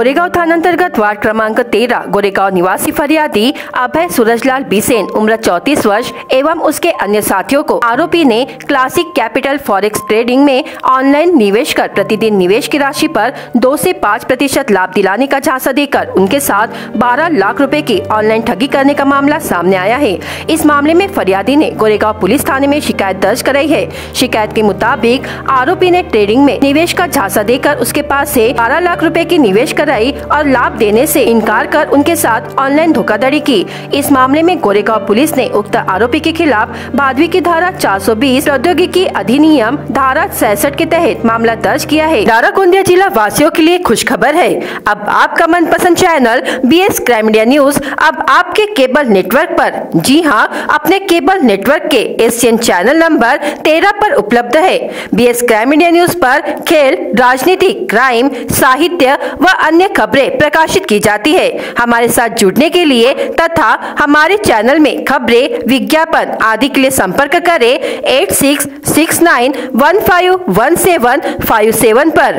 गोरेगांव थाना अंतर्गत वार्ड क्रमांक 13 गोरेगांव निवासी फरियादी अभय सूरज लाल बिसेन उम्र 34 वर्ष एवं उसके अन्य साथियों को आरोपी ने क्लासिक कैपिटल फॉरेक्स ट्रेडिंग में ऑनलाइन निवेश कर प्रतिदिन निवेश की राशि पर 2 से 5% लाभ दिलाने का झांसा देकर उनके साथ 12 लाख रूपए की ऑनलाइन ठगी करने का मामला सामने आया है। इस मामले में फरियादी ने गोरेगांव पुलिस थाने में शिकायत दर्ज कराई है। शिकायत के मुताबिक आरोपी ने ट्रेडिंग में निवेश का झांसा देकर उसके पास से 12 लाख रुपए की निवेश कराई और लाभ देने से इनकार कर उनके साथ ऑनलाइन धोखाधड़ी की। इस मामले में गोरेगांव पुलिस ने उक्त आरोपी के खिलाफ भादवी की धारा 420 प्रौद्योगिकी अधिनियम धारा 66 के तहत मामला दर्ज किया है। धारा गोन्दिया जिला वासियों के लिए खुशखबर है, अब आपका मनपसंद channel BS crime India news अब आपके केबल नेटवर्क पर, जी हाँ, अपने केबल नेटवर्क के एशियन चैनल नंबर 13 पर उपलब्ध है। BS क्राइम इंडिया न्यूज पर खेल, राजनीति, क्राइम, साहित्य व अन्य खबरें प्रकाशित की जाती है। हमारे साथ जुड़ने के लिए तथा हमारे चैनल में खबरें, विज्ञापन आदि के लिए संपर्क करें 8669151757 पर।